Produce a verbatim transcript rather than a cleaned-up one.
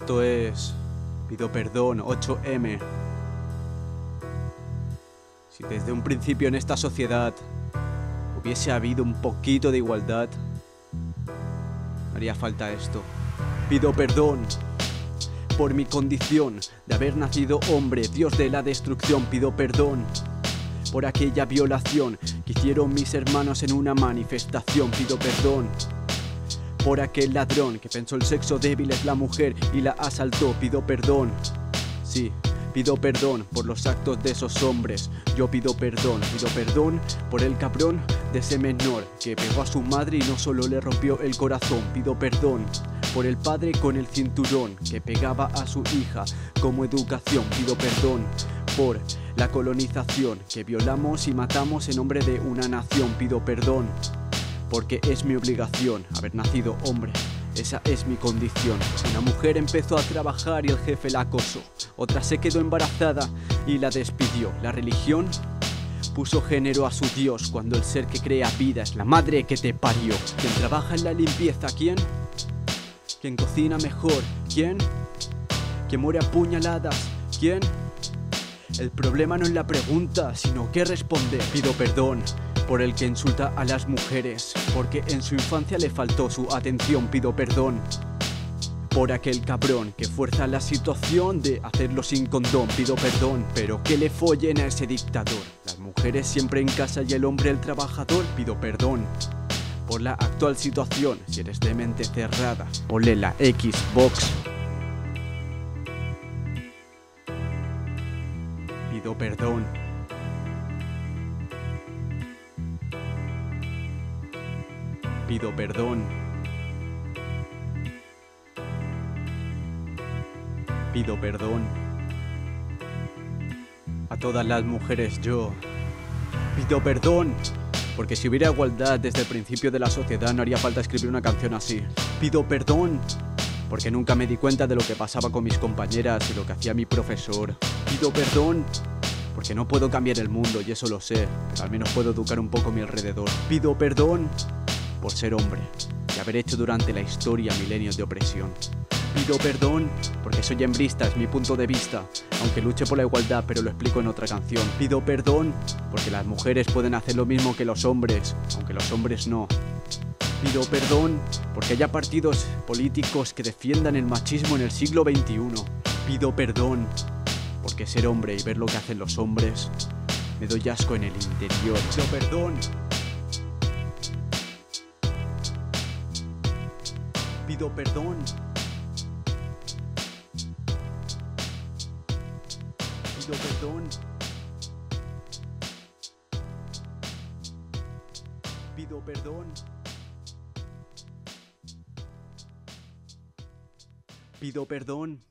Esto es... Pido perdón, ocho eme. Si desde un principio en esta sociedad hubiese habido un poquito de igualdad, no haría falta esto. Pido perdón por mi condición de haber nacido hombre, dios de la destrucción. Pido perdón por aquella violación que hicieron mis hermanos en una manifestación. Pido perdón por aquel ladrón que pensó el sexo débil es la mujer y la asaltó. Pido perdón, sí, pido perdón por los actos de esos hombres. Yo pido perdón, pido perdón por el cabrón de ese menor que pegó a su madre y no solo le rompió el corazón. Pido perdón por el padre con el cinturón que pegaba a su hija como educación. Pido perdón por la colonización que violamos y matamos en nombre de una nación. Pido perdón porque es mi obligación haber nacido hombre, esa es mi condición. Una mujer empezó a trabajar y el jefe la acosó, otra se quedó embarazada y la despidió. La religión puso género a su Dios cuando el ser que crea vida es la madre que te parió. ¿Quién trabaja en la limpieza? ¿Quién? ¿Quién cocina mejor? ¿Quién? ¿Quién muere a puñaladas? ¿Quién? El problema no es la pregunta, sino qué responder. Pido perdón por el que insulta a las mujeres, porque en su infancia le faltó su atención. Pido perdón por aquel cabrón que fuerza la situación de hacerlo sin condón. Pido perdón, pero que le follen a ese dictador. Las mujeres siempre en casa y el hombre el trabajador. Pido perdón por la actual situación. Si eres de mente cerrada, ponle la Xbox. Pido perdón. Pido perdón. Pido perdón. A todas las mujeres yo pido perdón, porque si hubiera igualdad desde el principio de la sociedad no haría falta escribir una canción así. Pido perdón, porque nunca me di cuenta de lo que pasaba con mis compañeras y lo que hacía mi profesor. Pido perdón, porque no puedo cambiar el mundo y eso lo sé, pero al menos puedo educar un poco a mi alrededor. Pido perdón por ser hombre y haber hecho durante la historia milenios de opresión. Pido perdón porque soy hembrista, es mi punto de vista, aunque luche por la igualdad, pero lo explico en otra canción. Pido perdón porque las mujeres pueden hacer lo mismo que los hombres, aunque los hombres no. Pido perdón porque haya partidos políticos que defiendan el machismo en el siglo veintiuno. Pido perdón porque ser hombre y ver lo que hacen los hombres me doy asco en el interior. Pido perdón. Pido perdón. Pido perdón. Pido perdón. Pido perdón.